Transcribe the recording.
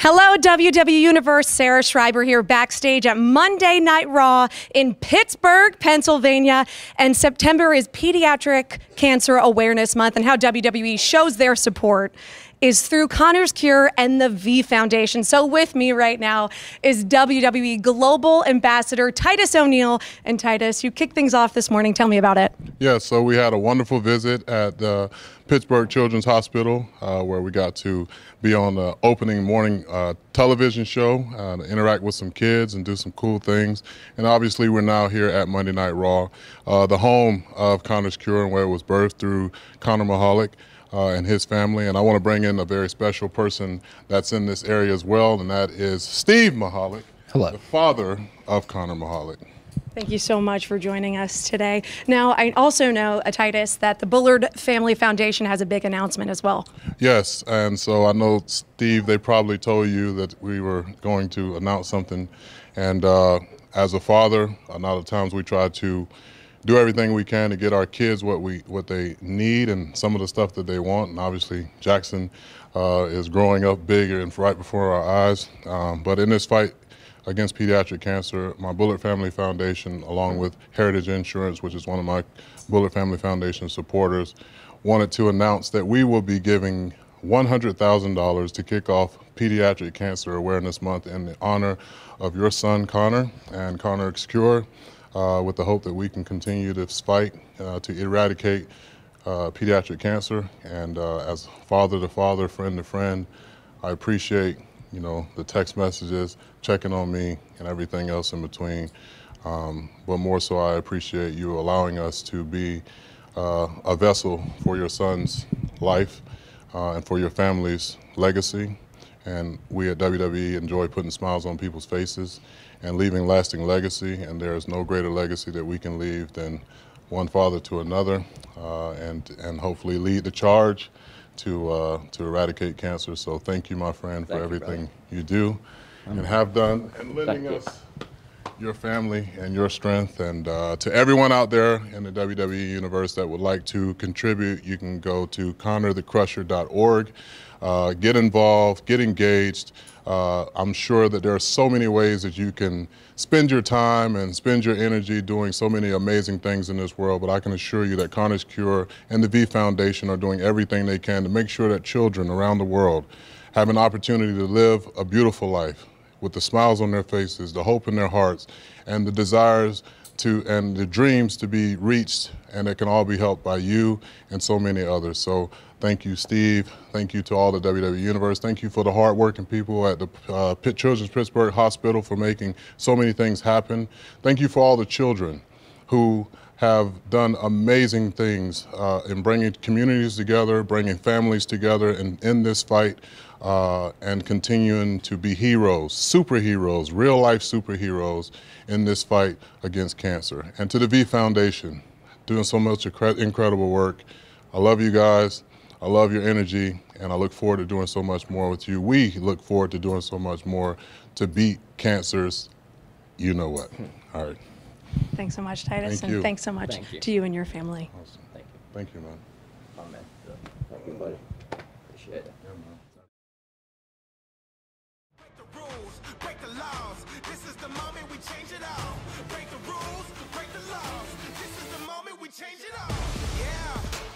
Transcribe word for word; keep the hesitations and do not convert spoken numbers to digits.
Hello, W W Universe. Sarah Schreiber here backstage at Monday Night Raw in Pittsburgh, Pennsylvania. And September is Pediatric Cancer Awareness Month, and how W W E shows their support is through Connor's Cure and the V Foundation. So with me right now is W W E Global Ambassador Titus O'Neil. And Titus, you kicked things off this morning. Tell me about it. Yeah, so we had a wonderful visit at the Pittsburgh Children's Hospital, uh, where we got to be on the opening morning uh, television show, uh, to interact with some kids and do some cool things. And obviously we're now here at Monday Night Raw, uh, the home of Connor's Cure and where it was birthed through Connor Michalek. Uh, and his family, and I want to bring in a very special person that's in this area as well, and that is Steve Michalek. Hello. The father of Connor Michalek. Thank you so much for joining us today. Now, I also know, uh, Titus, that the Bullard Family Foundation has a big announcement as well. Yes, and so I know, Steve, they probably told you that we were going to announce something, and uh, as a father, a lot of times we try to do everything we can to get our kids what we what they need and some of the stuff that they want. And obviously Jackson uh, is growing up bigger and right before our eyes. Um, but in this fight against pediatric cancer, my Bullard Family Foundation, along with Heritage Insurance, which is one of my Bullard Family Foundation supporters, wanted to announce that we will be giving one hundred thousand dollars to kick off Pediatric Cancer Awareness Month in honor of your son, Connor, and Connor's Cure. Uh, with the hope that we can continue this fight uh, to eradicate uh, pediatric cancer. And uh, as father to father, friend to friend, I appreciate, you know, the text messages, checking on me, and everything else in between. Um, but more so, I appreciate you allowing us to be uh, a vessel for your son's life uh, and for your family's legacy. And we at W W E enjoy putting smiles on people's faces and leaving lasting legacy, and there is no greater legacy that we can leave than one father to another, uh, and, and hopefully lead the charge to, uh, to eradicate cancer. So thank you, my friend, for thank everything you, you do and have done, and lending thank us you. your family and your strength. And uh, to everyone out there in the W W E universe that would like to contribute, you can go to Connor the Crusher dot org. Uh, get involved, get engaged. Uh, I'm sure that there are so many ways that you can spend your time and spend your energy doing so many amazing things in this world, but I can assure you that Connor's Cure and the V Foundation are doing everything they can to make sure that children around the world have an opportunity to live a beautiful life with the smiles on their faces, the hope in their hearts, and the desires to and the dreams to be reached, and it can all be helped by you and so many others. So thank you, Steve. Thank you to all the W W E Universe. Thank you for the hardworking people at the uh, Pitt Children's Pittsburgh Hospital for making so many things happen. Thank you for all the children who have done amazing things uh, in bringing communities together, bringing families together and in this fight, uh, and continuing to be heroes, superheroes, real life superheroes in this fight against cancer. And to the V Foundation, doing so much incredible work. I love you guys. I love your energy, and I look forward to doing so much more with you. We look forward to doing so much more to beat cancer's, you know what. All right. Thanks so much, Titus, Thank and you. thanks so much Thank you. to you and your family. Awesome. Thank you. Thank you, man. Oh, man. Thank you, buddy. Appreciate it. Yeah, man. Break the rules, break the laws. This is the moment we change it all. Break the rules, break the laws. This is the moment we change it all. Yeah.